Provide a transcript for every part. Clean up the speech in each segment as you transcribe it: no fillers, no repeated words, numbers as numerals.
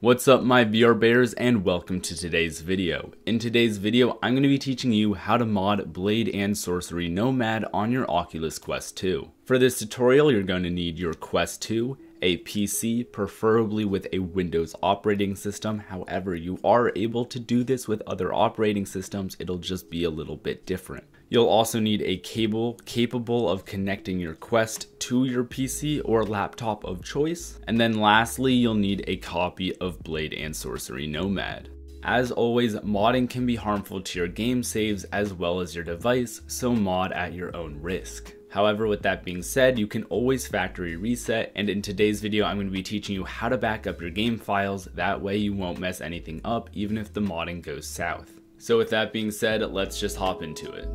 What's up my VR bears and welcome to today's video. In today's video I'm going to be teaching you how to mod Blade and Sorcery Nomad on your Oculus Quest 2. For this tutorial you're going to need your Quest 2, a PC, preferably with a Windows operating system. However, you are able to do this with other operating systems, it'll just be a little bit different. You'll also need a cable capable of connecting your Quest to your PC or laptop of choice. And then lastly, you'll need a copy of Blade and Sorcery Nomad. As always, modding can be harmful to your game saves as well as your device, so mod at your own risk. However, with that being said, you can always factory reset, and in today's video I'm going to be teaching you how to back up your game files, that way you won't mess anything up even if the modding goes south. So with that being said, let's just hop into it.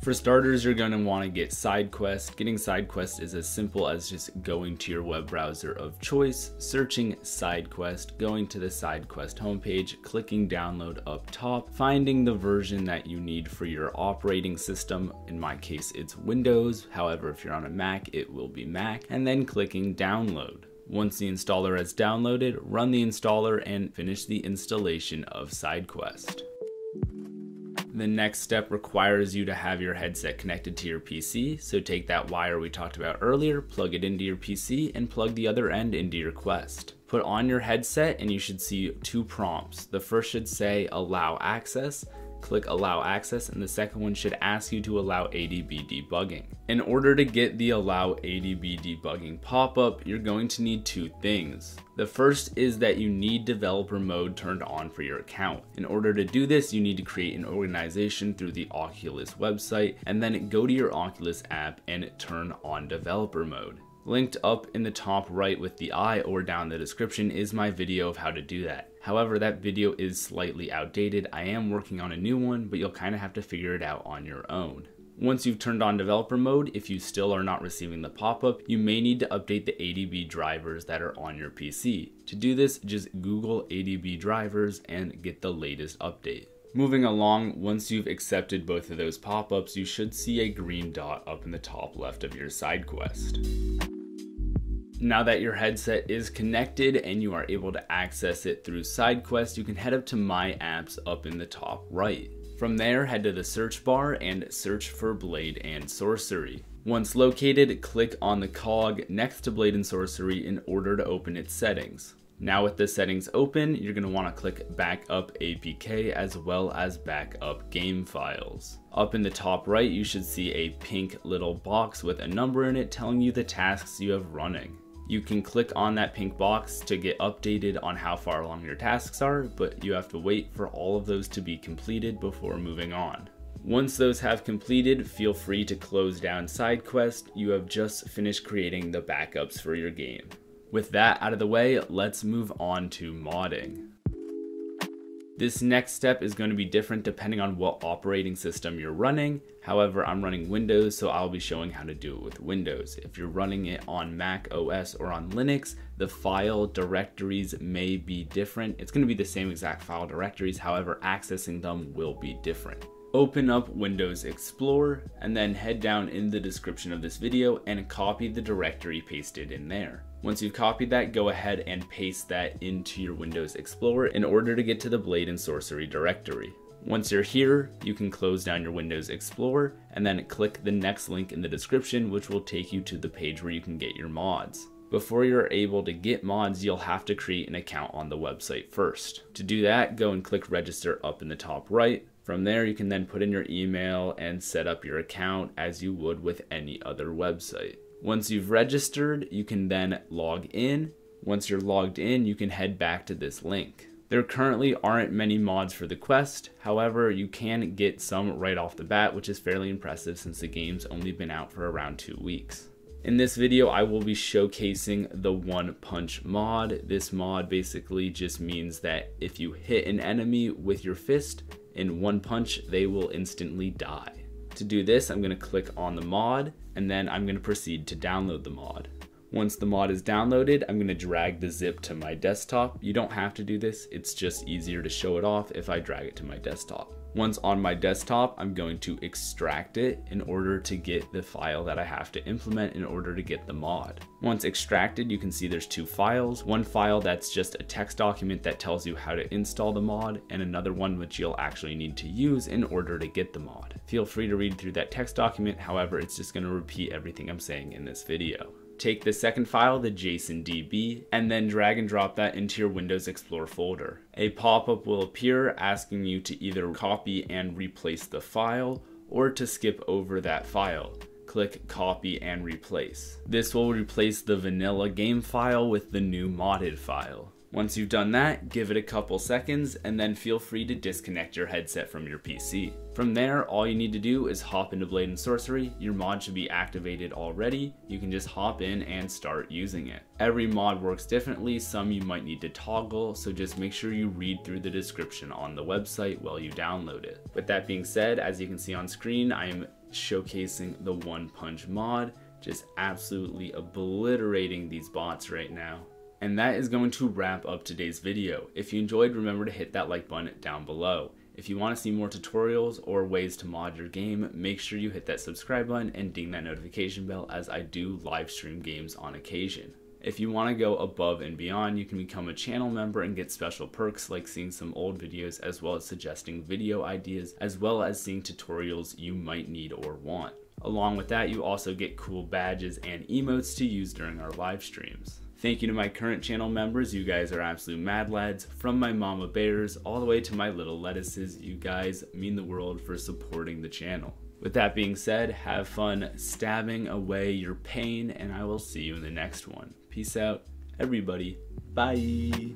For starters, you're going to want to get SideQuest. Getting SideQuest is as simple as just going to your web browser of choice, searching SideQuest, going to the SideQuest homepage, clicking download up top, finding the version that you need for your operating system. In my case, it's Windows. However, if you're on a Mac, it will be Mac, and then clicking download. Once the installer has downloaded, run the installer and finish the installation of SideQuest. The next step requires you to have your headset connected to your PC, so take that wire we talked about earlier, plug it into your PC, and plug the other end into your Quest. Put on your headset and you should see two prompts. The first should say allow access, click allow access, and the second one should ask you to allow ADB debugging. In order to get the allow ADB debugging pop-up, you're going to need two things. The first is that you need developer mode turned on for your account. In order to do this, you need to create an organization through the Oculus website and then go to your Oculus app and turn on developer mode. Linked up in the top right with the eye or down the description is my video of how to do that. However, that video is slightly outdated. I am working on a new one, but you'll kind of have to figure it out on your own. Once you've turned on developer mode, if you still are not receiving the pop-up, you may need to update the ADB drivers that are on your PC. To do this, just Google ADB drivers and get the latest update. Moving along, once you've accepted both of those pop-ups, you should see a green dot up in the top left of your SideQuest. Now that your headset is connected and you are able to access it through SideQuest, you can head up to My Apps up in the top right. From there, head to the search bar and search for Blade and Sorcery. Once located, click on the cog next to Blade and Sorcery in order to open its settings. Now with the settings open, you're going to want to click back up APK as well as back up game files. Up in the top right, you should see a pink little box with a number in it telling you the tasks you have running. You can click on that pink box to get updated on how far along your tasks are, but you have to wait for all of those to be completed before moving on. Once those have completed, feel free to close down SideQuest. You have just finished creating the backups for your game. With that out of the way, let's move on to modding. This next step is going to be different depending on what operating system you're running. However, I'm running Windows, so I'll be showing how to do it with Windows. If you're running it on Mac OS or on Linux, the file directories may be different. It's going to be the same exact file directories, however, accessing them will be different. Open up Windows Explorer and then head down in the description of this video and copy the directory pasted in there. Once you've copied that, go ahead and paste that into your Windows Explorer in order to get to the Blade and Sorcery directory. Once you're here, you can close down your Windows Explorer and then click the next link in the description, which will take you to the page where you can get your mods. Before you're able to get mods, you'll have to create an account on the website first. To do that, go and click register up in the top right. From there, you can then put in your email and set up your account as you would with any other website. Once you've registered, you can then log in. Once you're logged in, you can head back to this link. There currently aren't many mods for the Quest. However, you can get some right off the bat, which is fairly impressive since the game's only been out for around 2 weeks. In this video, I will be showcasing the One Punch mod. This mod basically just means that if you hit an enemy with your fist in one punch, they will instantly die. To do this, I'm going to click on the mod and then I'm going to proceed to download the mod. Once the mod is downloaded, I'm going to drag the zip to my desktop. You don't have to do this. It's just easier to show it off if I drag it to my desktop. Once on my desktop, I'm going to extract it in order to get the file that I have to implement in order to get the mod. Once extracted, you can see there's two files. One file that's just a text document that tells you how to install the mod, and another one which you'll actually need to use in order to get the mod. Feel free to read through that text document. However, it's just going to repeat everything I'm saying in this video. Take the second file, the JSON DB, and then drag and drop that into your Windows Explorer folder. A pop-up will appear asking you to either copy and replace the file or to skip over that file. Click copy and replace. This will replace the vanilla game file with the new modded file. Once you've done that, give it a couple seconds and then feel free to disconnect your headset from your PC. From there, all you need to do is hop into Blade and Sorcery. Your mod should be activated already. You can just hop in and start using it. Every mod works differently. Some you might need to toggle, so just make sure you read through the description on the website while you download it. With that being said, as you can see on screen, I am showcasing the One Punch mod, just absolutely obliterating these bots right now. And that is going to wrap up today's video. If you enjoyed, remember to hit that like button down below. If you want to see more tutorials or ways to mod your game, make sure you hit that subscribe button and ding that notification bell, as I do live stream games on occasion. If you want to go above and beyond, you can become a channel member and get special perks like seeing some old videos, as well as suggesting video ideas, as well as seeing tutorials you might need or want. Along with that, you also get cool badges and emotes to use during our live streams. Thank you to my current channel members. You guys are absolute mad lads. From my mama bears all the way to my little lettuces, you guys mean the world for supporting the channel. With that being said, have fun stabbing away your pain, and I will see you in the next one. Peace out, everybody. Bye.